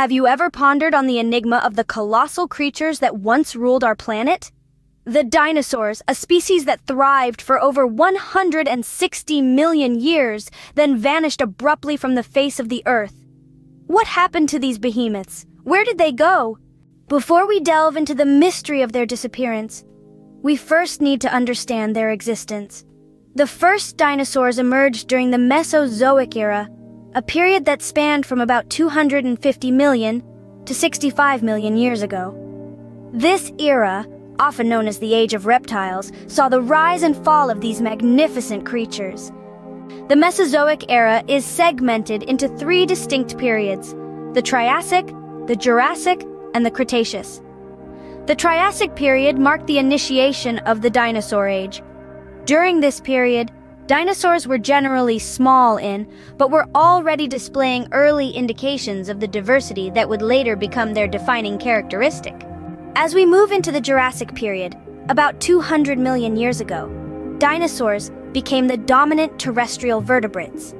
Have you ever pondered on the enigma of the colossal creatures that once ruled our planet? The dinosaurs, a species that thrived for over 160 million years, then vanished abruptly from the face of the Earth. What happened to these behemoths? Where did they go? Before we delve into the mystery of their disappearance, we first need to understand their existence. The first dinosaurs emerged during the Mesozoic era, a period that spanned from about 250 million to 65 million years ago. This era, often known as the Age of Reptiles, saw the rise and fall of these magnificent creatures. The Mesozoic era is segmented into three distinct periods: the Triassic, the Jurassic, and the Cretaceous. The Triassic period marked the initiation of the dinosaur age. During this period, dinosaurs were generally small in, but were already displaying early indications of the diversity that would later become their defining characteristic. As we move into the Jurassic period, about 200 million years ago, dinosaurs became the dominant terrestrial vertebrates.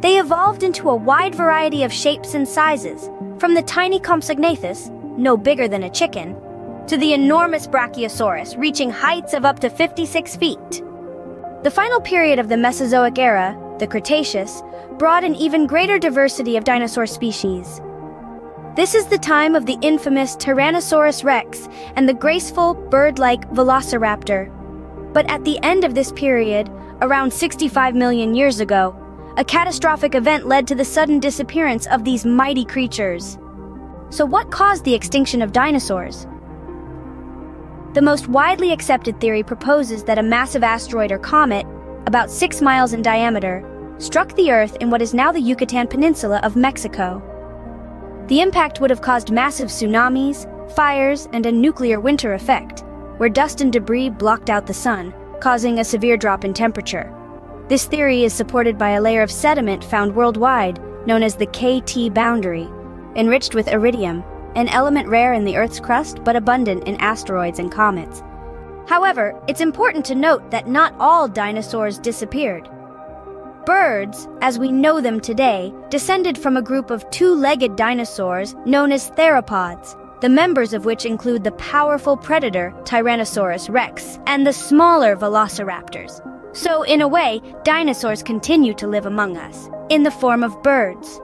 They evolved into a wide variety of shapes and sizes, from the tiny Compsognathus, no bigger than a chicken, to the enormous Brachiosaurus, reaching heights of up to 56 feet. The final period of the Mesozoic era, the Cretaceous, brought an even greater diversity of dinosaur species. This is the time of the infamous Tyrannosaurus rex and the graceful, bird-like Velociraptor. But at the end of this period, around 65 million years ago, a catastrophic event led to the sudden disappearance of these mighty creatures. So what caused the extinction of dinosaurs? The most widely accepted theory proposes that a massive asteroid or comet, about 6 miles in diameter, struck the Earth in what is now the Yucatan Peninsula of Mexico. The impact would have caused massive tsunamis, fires, and a nuclear winter effect, where dust and debris blocked out the sun, causing a severe drop in temperature. This theory is supported by a layer of sediment found worldwide, known as the K-T boundary, enriched with iridium, an element rare in the Earth's crust but abundant in asteroids and comets. However, it's important to note that not all dinosaurs disappeared. Birds, as we know them today, descended from a group of two-legged dinosaurs known as theropods, the members of which include the powerful predator Tyrannosaurus rex and the smaller velociraptors. So, in a way, dinosaurs continue to live among us, in the form of birds.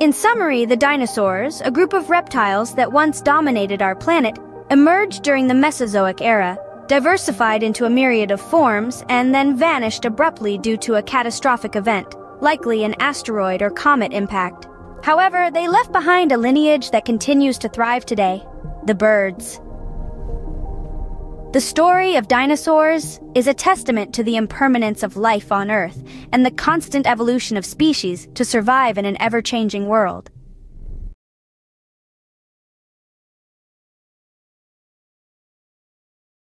In summary, the dinosaurs, a group of reptiles that once dominated our planet, emerged during the Mesozoic era, diversified into a myriad of forms, and then vanished abruptly due to a catastrophic event, likely an asteroid or comet impact. However, they left behind a lineage that continues to thrive today: the birds. The story of dinosaurs is a testament to the impermanence of life on Earth and the constant evolution of species to survive in an ever-changing world.